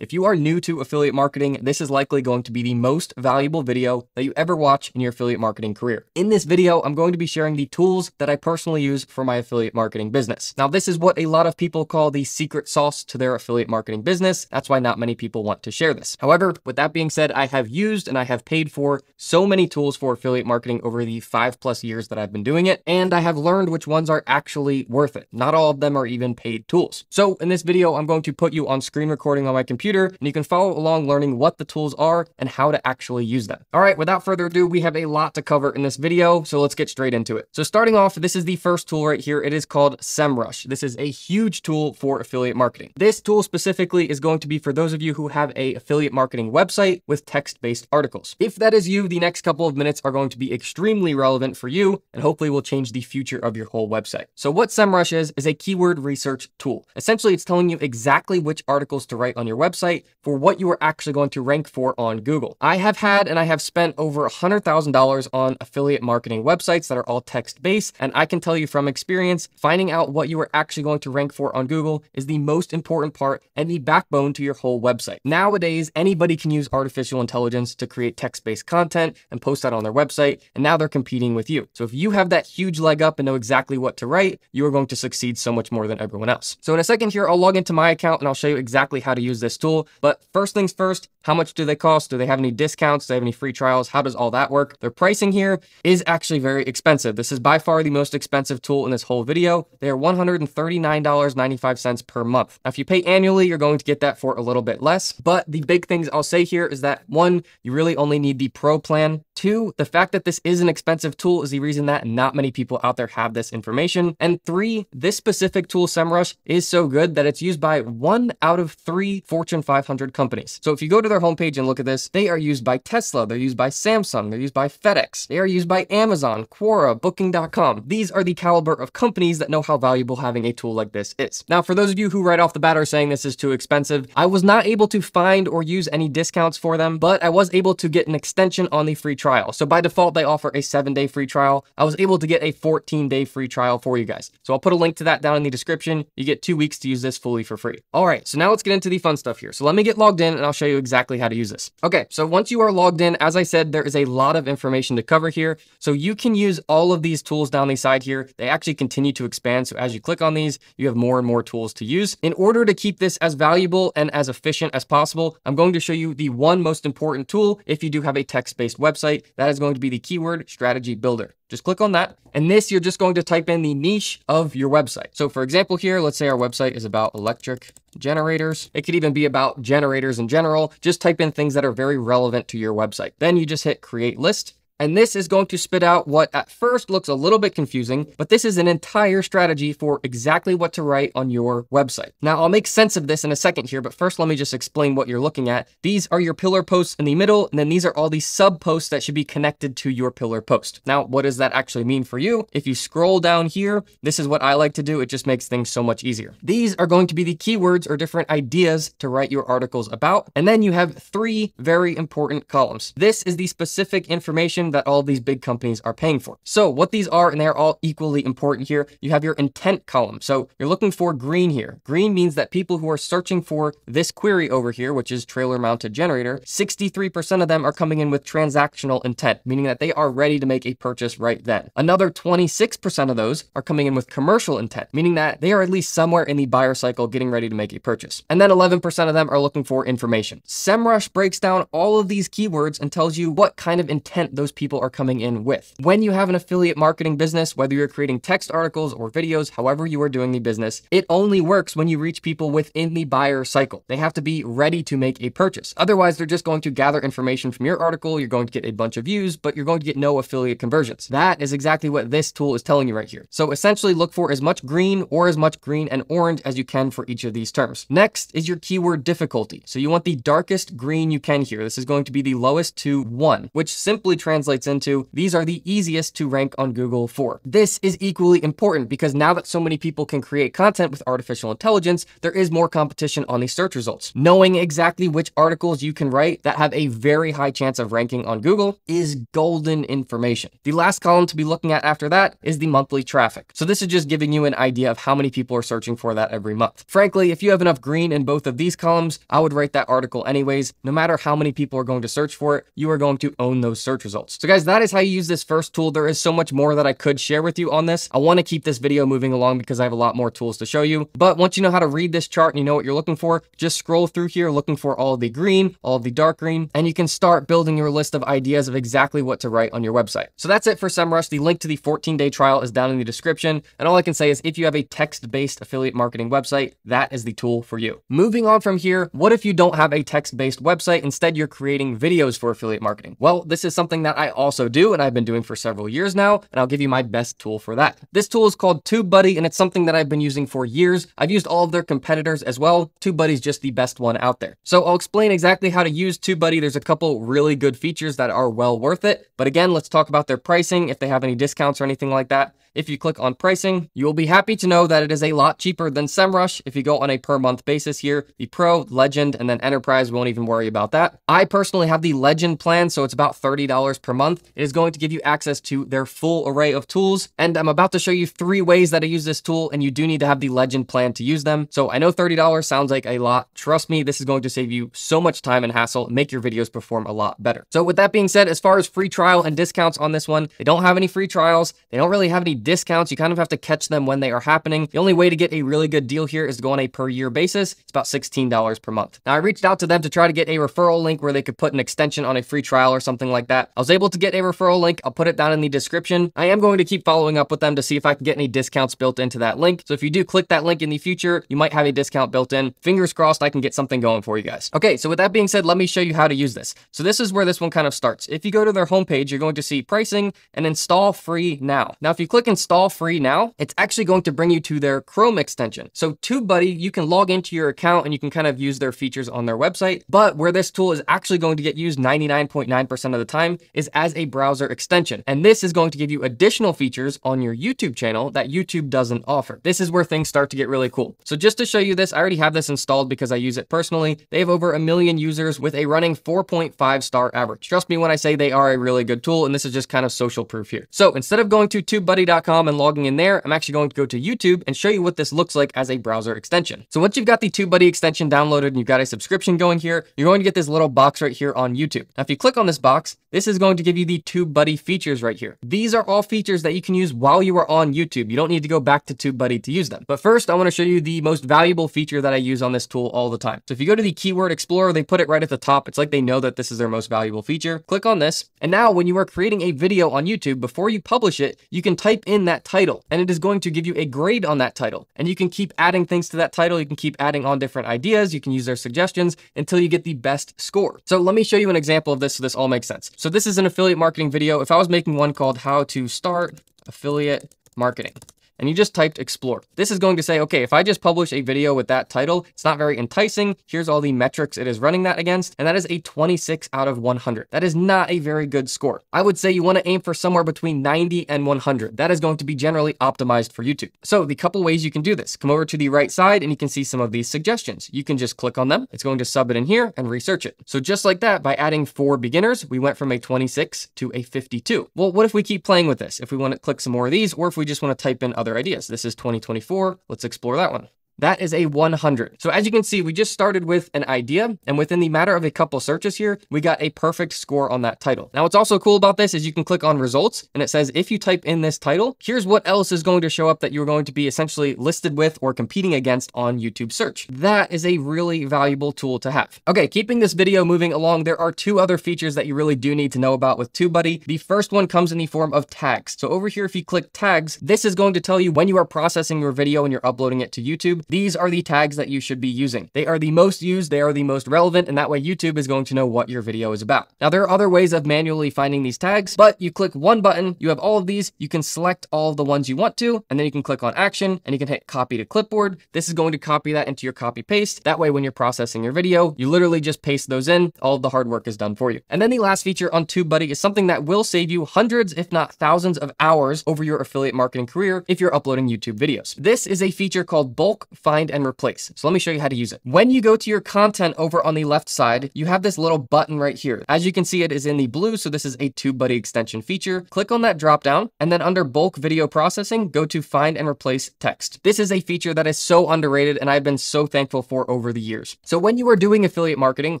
If you are new to affiliate marketing, this is likely going to be the most valuable video that you ever watch in your affiliate marketing career. In this video, I'm going to be sharing the tools that I personally use for my affiliate marketing business. Now, this is what a lot of people call the secret sauce to their affiliate marketing business. That's why not many people want to share this. However, with that being said, I have used and I have paid for so many tools for affiliate marketing over the 5+ years that I've been doing it, and I have learned which ones are actually worth it. Not all of them are even paid tools. So in this video, I'm going to put you on screen recording on my computer, and you can follow along learning what the tools are and how to actually use them. All right, without further ado, we have a lot to cover in this video, so let's get straight into it. So starting off, this is the first tool right here. It is called Semrush. This is a huge tool for affiliate marketing. This tool specifically is going to be for those of you who have an affiliate marketing website with text-based articles. If that is you, the next couple of minutes are going to be extremely relevant for you and hopefully will change the future of your whole website. So what Semrush is a keyword research tool. Essentially, it's telling you exactly which articles to write on your website for what you are actually going to rank for on Google. I have had and I have spent over $100,000 on affiliate marketing websites that are all text-based, and I can tell you from experience, finding out what you are actually going to rank for on Google is the most important part and the backbone to your whole website. Nowadays, anybody can use artificial intelligence to create text-based content and post that on their website, and now they're competing with you. So if you have that huge leg up and know exactly what to write, you are going to succeed so much more than everyone else. So in a second here, I'll log into my account and I'll show you exactly how to use this tool. But first things first, how much do they cost? Do they have any discounts? Do they have any free trials? How does all that work? Their pricing here is actually very expensive. This is by far the most expensive tool in this whole video. They are $139.95 per month. Now, if you pay annually, you're going to get that for a little bit less. But the big things I'll say here is that 1, you really only need the pro plan. 2, the fact that this is an expensive tool is the reason that not many people out there have this information. And 3, this specific tool, Semrush, is so good that it's used by 1 out of 3 Fortune 500 companies. So if you go to their homepage and look at this, they are used by Tesla, they're used by Samsung, they're used by FedEx, they are used by Amazon, Quora, Booking.com. These are the caliber of companies that know how valuable having a tool like this is. Now, for those of you who right off the bat are saying this is too expensive, I was not able to find or use any discounts for them, but I was able to get an extension on the free trial. So by default, they offer a 7-day free trial. I was able to get a 14-day free trial for you guys. So I'll put a link to that down in the description. You get 2 weeks to use this fully for free. All right, so now let's get into the fun stuff here. So let me get logged in and I'll show you exactly how to use this. Okay, so once you are logged in, as I said, there is a lot of information to cover here. So you can use all of these tools down the side here. They actually continue to expand. So as you click on these, you have more and more tools to use. In order to keep this as valuable and as efficient as possible, I'm going to show you the one most important tool if you do have a text-based website. That is going to be the keyword strategy builder. Just click on that. And this, you're just going to type in the niche of your website. So for example here, let's say our website is about electric generators. It could even be about generators in general. Just type in things that are very relevant to your website. Then you just hit create list. And this is going to spit out what at first looks a little bit confusing, but this is an entire strategy for exactly what to write on your website. Now, I'll make sense of this in a second here, but first let me just explain what you're looking at. These are your pillar posts in the middle, and then these are all the sub posts that should be connected to your pillar post. Now, what does that actually mean for you? If you scroll down here, this is what I like to do. It just makes things so much easier. These are going to be the keywords or different ideas to write your articles about. And then you have 3 very important columns. This is the specific information that all these big companies are paying for. So what these are, and they're all equally important here, you have your intent column. So you're looking for green here. Green means that people who are searching for this query over here, which is trailer mounted generator, 63% of them are coming in with transactional intent, meaning that they are ready to make a purchase right then. Another 26% of those are coming in with commercial intent, meaning that they are at least somewhere in the buyer cycle getting ready to make a purchase. And then 11% of them are looking for information. Semrush breaks down all of these keywords and tells you what kind of intent those people are coming in with. When you have an affiliate marketing business, whether you're creating text articles or videos, however you are doing the business, it only works when you reach people within the buyer cycle. They have to be ready to make a purchase. Otherwise, they're just going to gather information from your article. You're going to get a bunch of views, but you're going to get no affiliate conversions. That is exactly what this tool is telling you right here. So essentially look for as much green or as much green and orange as you can for each of these terms. Next is your keyword difficulty. So you want the darkest green you can here. This is going to be the lowest to 1, which simply translates translates into, these are the easiest to rank on Google for. This is equally important because now that so many people can create content with artificial intelligence, there is more competition on the search results. Knowing exactly which articles you can write that have a very high chance of ranking on Google is golden information. The last column to be looking at after that is the monthly traffic. So this is just giving you an idea of how many people are searching for that every month. Frankly, if you have enough green in both of these columns, I would write that article anyways. No matter how many people are going to search for it, you are going to own those search results. So guys, that is how you use this first tool. There is so much more that I could share with you on this. I want to keep this video moving along because I have a lot more tools to show you. But once you know how to read this chart and you know what you're looking for, just scroll through here looking for all the green, all the dark green, and you can start building your list of ideas of exactly what to write on your website. So that's it for Semrush. The link to the 14-day trial is down in the description. And all I can say is if you have a text-based affiliate marketing website, that is the tool for you. Moving on from here, what if you don't have a text-based website? Instead, you're creating videos for affiliate marketing. Well, this is something that I also do and I've been doing for several years now, and I'll give you my best tool for that. This tool is called TubeBuddy, and it's something that I've been using for years. I've used all of their competitors as well. TubeBuddy is just the best one out there. So I'll explain exactly how to use TubeBuddy. There's a couple really good features that are well worth it. But again, let's talk about their pricing, if they have any discounts or anything like that. If you click on pricing, you will be happy to know that it is a lot cheaper than Semrush. If you go on a per month basis here, the Pro, Legend, and then Enterprise, we won't even worry about that. I personally have the Legend plan, so it's about $30 per month. It is going to give you access to their full array of tools. And I'm about to show you three ways that I use this tool, and you do need to have the Legend plan to use them. So I know $30 sounds like a lot. Trust me, this is going to save you so much time and hassle, make your videos perform a lot better. So with that being said, as far as free trial and discounts on this one, they don't have any free trials. They don't really have any discounts. You kind of have to catch them when they are happening. The only way to get a really good deal here is to go on a per year basis. It's about $16 per month. Now I reached out to them to try to get a referral link where they could put an extension on a free trial or something like that. I was able to get a referral link. I'll put it down in the description. I am going to keep following up with them to see if I can get any discounts built into that link. So if you do click that link in the future, you might have a discount built in. Fingers crossed, I can get something going for you guys. Okay, so with that being said, let me show you how to use this. So this is where this one kind of starts. If you go to their homepage, you're going to see pricing and install free now. Now, if you click install free now, it's actually going to bring you to their Chrome extension. So TubeBuddy, you can log into your account and you can kind of use their features on their website. But where this tool is actually going to get used 99.9% of the time is as a browser extension. And this is going to give you additional features on your YouTube channel that YouTube doesn't offer. This is where things start to get really cool. So just to show you this, I already have this installed because I use it personally. They have over 1 million users with a running 4.5-star average. Trust me when I say they are a really good tool, and this is just kind of social proof here. So instead of going to TubeBuddy.com and logging in there, I'm actually going to go to YouTube and show you what this looks like as a browser extension. So once you've got the TubeBuddy extension downloaded and you've got a subscription going here, you're going to get this little box right here on YouTube. Now, if you click on this box, this is going to give you the TubeBuddy features right here. These are all features that you can use while you are on YouTube. You don't need to go back to TubeBuddy to use them. But first, I want to show you the most valuable feature that I use on this tool all the time. So if you go to the Keyword Explorer, they put it right at the top. It's like they know that this is their most valuable feature. Click on this. And now when you are creating a video on YouTube, before you publish it, you can type in that title and it is going to give you a grade on that title. And you can keep adding things to that title. You can keep adding on different ideas. You can use their suggestions until you get the best score. So let me show you an example of this so this all makes sense. So this is an affiliate marketing video. If I was making one called How to Start Affiliate Marketing, and you just typed explore. This is going to say, okay, if I just publish a video with that title, it's not very enticing. Here's all the metrics it is running that against. And that is a 26 out of 100. That is not a very good score. I would say you want to aim for somewhere between 90 and 100. That is going to be generally optimized for YouTube. So the couple ways you can do this, come over to the right side and you can see some of these suggestions. You can just click on them. It's going to sub it in here and research it. So just like that, by adding for beginners, we went from a 26 to a 52. Well, what if we keep playing with this? If we want to click some more of these, or if we just want to type in other ideas. This is 2024. Let's explore that one. That is a 100. So as you can see, we just started with an idea, and within the matter of a couple searches here, we got a perfect score on that title. Now, what's also cool about this is you can click on results, and it says, if you type in this title, here's what else is going to show up that you're going to be essentially listed with or competing against on YouTube search. That is a really valuable tool to have. Okay, keeping this video moving along, there are two other features that you really do need to know about with TubeBuddy. The first one comes in the form of tags. So over here, if you click tags, this is going to tell you when you are processing your video and you're uploading it to YouTube. These are the tags that you should be using. They are the most used, they are the most relevant, and that way YouTube is going to know what your video is about. Now, there are other ways of manually finding these tags, but you click one button, you have all of these, you can select all of the ones you want to, and then you can click on action and you can hit copy to clipboard. This is going to copy that into your copy paste. That way, when you're processing your video, you literally just paste those in. All of the hard work is done for you. And then the last feature on TubeBuddy is something that will save you hundreds, if not thousands of hours over your affiliate marketing career if you're uploading YouTube videos. This is a feature called bulk, find, and replace. So let me show you how to use it. When you go to your content over on the left side, you have this little button right here. As you can see, it is in the blue. So this is a TubeBuddy extension feature. Click on that drop down and then under bulk video processing, go to find and replace text. This is a feature that is so underrated and I've been so thankful for over the years. So when you are doing affiliate marketing,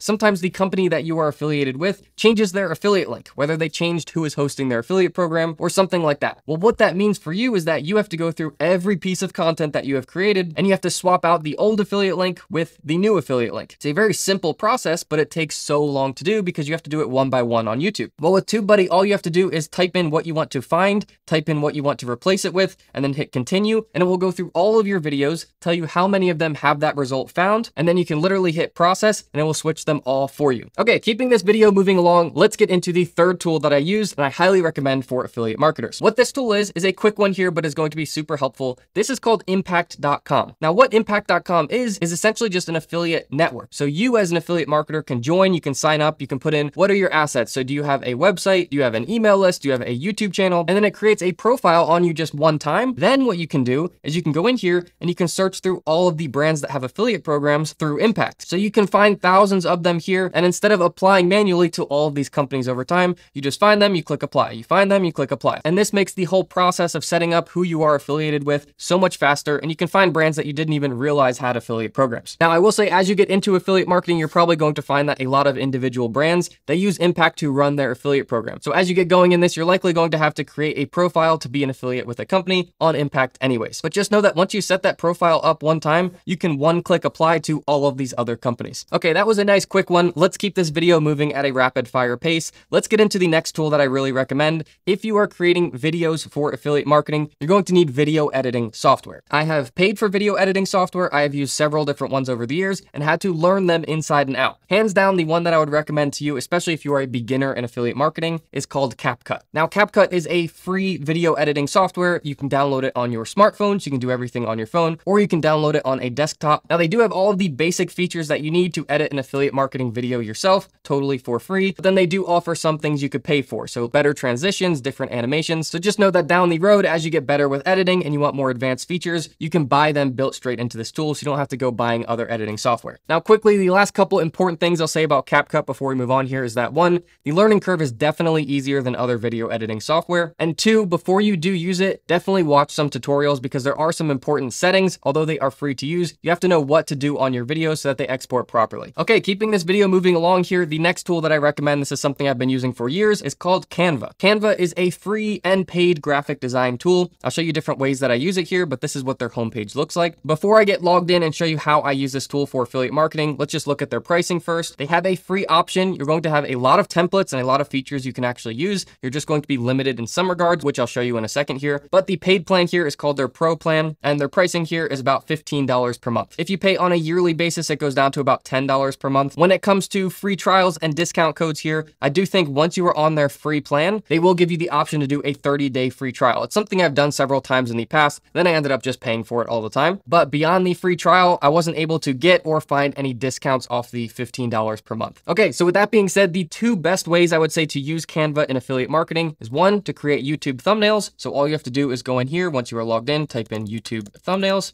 sometimes the company that you are affiliated with changes their affiliate link, whether they changed who is hosting their affiliate program or something like that. Well, what that means for you is that you have to go through every piece of content that you have created and you have to swap out the old affiliate link with the new affiliate link. It's a very simple process, but it takes so long to do because you have to do it one by one on YouTube. Well, with TubeBuddy, all you have to do is type in what you want to find, type in what you want to replace it with, and then hit continue, and it will go through all of your videos, tell you how many of them have that result found, and then you can literally hit process and it will switch them all for you. Okay, keeping this video moving along, let's get into the third tool that I use and I highly recommend for affiliate marketers. What this tool is a quick one here, but is going to be super helpful. This is called impact.com. Now, what impact.com is essentially just an affiliate network. So you as an affiliate marketer can join, you can sign up, you can put in what are your assets. So do you have a website? Do you have an email list? Do you have a YouTube channel? And then it creates a profile on you just one time. Then what you can do is you can go in here and you can search through all of the brands that have affiliate programs through Impact. So you can find thousands of them here. And instead of applying manually to all of these companies over time, you just find them, you click apply, you find them, you click apply. And this makes the whole process of setting up who you are affiliated with so much faster. And you can find brands that you didn't even realize had affiliate programs. Now, I will say, as you get into affiliate marketing, you're probably going to find that a lot of individual brands, they use Impact to run their affiliate program. So as you get going in this, you're likely going to have to create a profile to be an affiliate with a company on Impact anyways. But just know that once you set that profile up one time, you can one-click apply to all of these other companies. Okay, that was a nice quick one. Let's keep this video moving at a rapid fire pace. Let's get into the next tool that I really recommend. If you are creating videos for affiliate marketing, you're going to need video editing software. I have paid for video editing software. I have used several different ones over the years and had to learn them inside and out. Hands down, the one that I would recommend to you, especially if you are a beginner in affiliate marketing, is called CapCut. Now, CapCut is a free video editing software. You can download it on your smartphones. You can do everything on your phone, or you can download it on a desktop. Now, they do have all of the basic features that you need to edit an affiliate marketing video yourself, totally for free. But then they do offer some things you could pay for. So better transitions, different animations. So just know that down the road, as you get better with editing and you want more advanced features, you can buy them built straight into this tool. So you don't have to go buying other editing software. Now, quickly, the last couple important things I'll say about CapCut before we move on here is that one, the learning curve is definitely easier than other video editing software. And two, before you do use it, definitely watch some tutorials because there are some important settings. Although they are free to use, you have to know what to do on your video so that they export properly. Okay, keeping this video moving along here, the next tool that I recommend, this is something I've been using for years, is called Canva. Canva is a free and paid graphic design tool. I'll show you different ways that I use it here, but this is what their homepage looks like. Before I get logged in and show you how I use this tool for affiliate marketing, let's just look at their pricing first. They have a free option. You're going to have a lot of templates and a lot of features you can actually use. You're just going to be limited in some regards, which I'll show you in a second here. But the paid plan here is called their Pro plan, and their pricing here is about $15 per month. If you pay on a yearly basis, it goes down to about $10 per month. When it comes to free trials and discount codes here, I do think once you are on their free plan, they will give you the option to do a 30-day free trial. It's something I've done several times in the past. Then I ended up just paying for it all the time. But beyond the free trial, I wasn't able to get or find any discounts off the $15 per month. Okay, so with that being said, the two best ways I would say to use Canva in affiliate marketing is one, to create YouTube thumbnails. So all you have to do is go in here. Once you are logged in, type in YouTube thumbnails.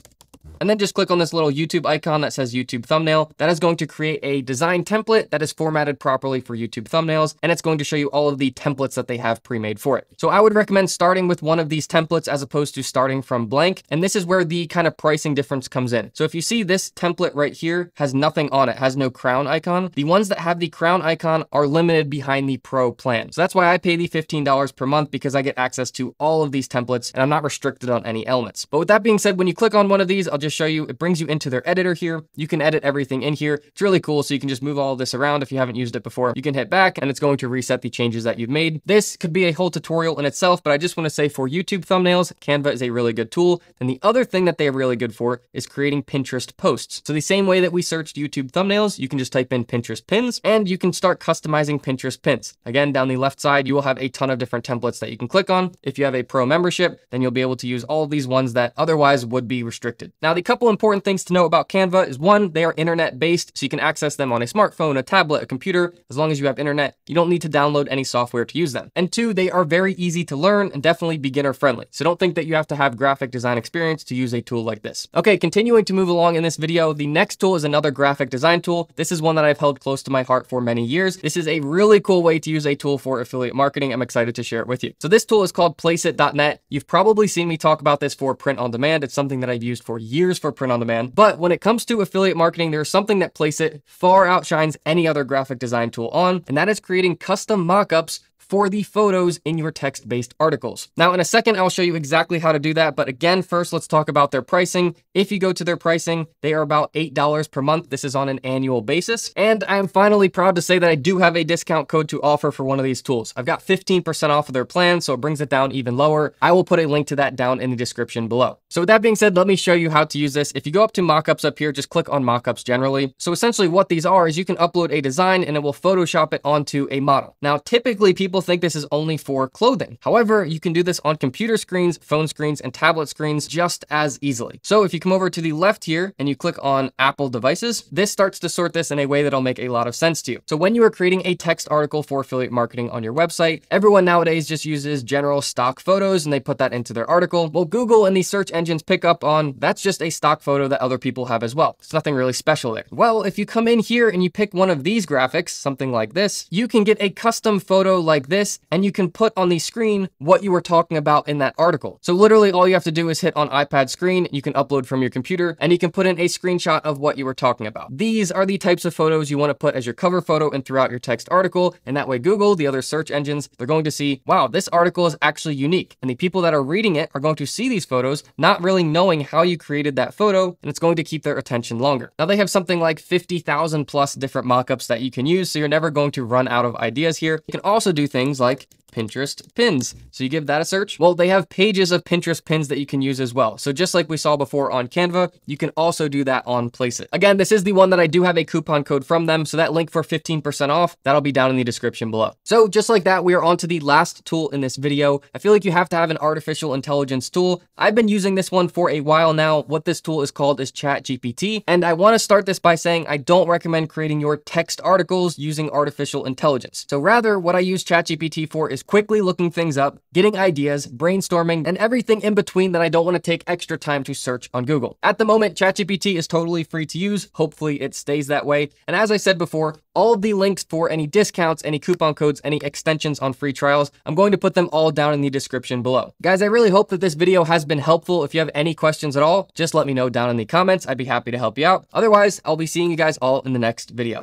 And then just click on this little YouTube icon that says YouTube thumbnail. That is going to create a design template that is formatted properly for YouTube thumbnails. And it's going to show you all of the templates that they have pre-made for it. So I would recommend starting with one of these templates as opposed to starting from blank. And this is where the kind of pricing difference comes in. So if you see this template right here has nothing on it, has no crown icon. The ones that have the crown icon are limited behind the Pro plan. So that's why I pay the $15 per month, because I get access to all of these templates and I'm not restricted on any elements. But with that being said, when you click on one of these, I'll just show you. It brings you into their editor here. You can edit everything in here. It's really cool. So you can just move all this around. If you haven't used it before, you can hit back and it's going to reset the changes that you've made. This could be a whole tutorial in itself, but I just want to say for YouTube thumbnails, Canva is a really good tool. And the other thing that they are really good for is creating Pinterest posts. So the same way that we searched YouTube thumbnails, you can just type in Pinterest pins and you can start customizing Pinterest pins. Again, down the left side, you will have a ton of different templates that you can click on. If you have a pro membership, then you'll be able to use all of these ones that otherwise would be restricted. Now, the couple important things to know about Canva is one, they are internet-based, so you can access them on a smartphone, a tablet, a computer. As long as you have internet, you don't need to download any software to use them. And two, they are very easy to learn and definitely beginner-friendly. So don't think that you have to have graphic design experience to use a tool like this. Okay, continuing to move along in this video, the next tool is another graphic design tool. This is one that I've held close to my heart for many years. This is a really cool way to use a tool for affiliate marketing. I'm excited to share it with you. So this tool is called Placeit.net. You've probably seen me talk about this for print on demand. It's something that I've used for years for print on demand. But when it comes to affiliate marketing, there's something that Placeit far outshines any other graphic design tool on, and that is creating custom mockups for the photos in your text-based articles. Now, in a second, I'll show you exactly how to do that. But again, first, let's talk about their pricing. If you go to their pricing, they are about $8 per month. This is on an annual basis. And I'm finally proud to say that I do have a discount code to offer for one of these tools. I've got 15% off of their plan, so it brings it down even lower. I will put a link to that down in the description below. So with that being said, let me show you how to use this. If you go up to mockups up here, just click on mockups generally. So essentially what these are is you can upload a design and it will Photoshop it onto a model. Now, typically people think this is only for clothing. However, you can do this on computer screens, phone screens, and tablet screens just as easily. So if you come over to the left here and you click on Apple devices, this starts to sort this in a way that'll make a lot of sense to you. So when you are creating a text article for affiliate marketing on your website, everyone nowadays just uses general stock photos and they put that into their article. Well, Google and the search engines pick up on that's just a stock photo that other people have as well. It's nothing really special there. Well, if you come in here and you pick one of these graphics, something like this, you can get a custom photo like this, and you can put on the screen what you were talking about in that article. So literally all you have to do is hit on iPad screen, you can upload from your computer, and you can put in a screenshot of what you were talking about. These are the types of photos you want to put as your cover photo and throughout your text article. And that way Google, the other search engines, they're going to see, wow, this article is actually unique. And the people that are reading it are going to see these photos, not really knowing how you created that photo, and it's going to keep their attention longer. Now they have something like 50,000 plus different mockups that you can use, so you're never going to run out of ideas here. You can also do things like Pinterest pins. So you give that a search. Well, they have pages of Pinterest pins that you can use as well. So just like we saw before on Canva, you can also do that on Placeit. Again, this is the one that I do have a coupon code from them. So that link for 15% off, that'll be down in the description below. So just like that, we are on to the last tool in this video. I feel like you have to have an artificial intelligence tool. I've been using this one for a while now. What this tool is called is ChatGPT. And I want to start this by saying I don't recommend creating your text articles using artificial intelligence. So rather, what I use ChatGPT for is quickly looking things up, getting ideas, brainstorming, and everything in between that I don't want to take extra time to search on Google. At the moment, ChatGPT is totally free to use. Hopefully it stays that way. And as I said before, all of the links for any discounts, any coupon codes, any extensions on free trials, I'm going to put them all down in the description below. Guys, I really hope that this video has been helpful. If you have any questions at all, just let me know down in the comments. I'd be happy to help you out. Otherwise, I'll be seeing you guys all in the next video.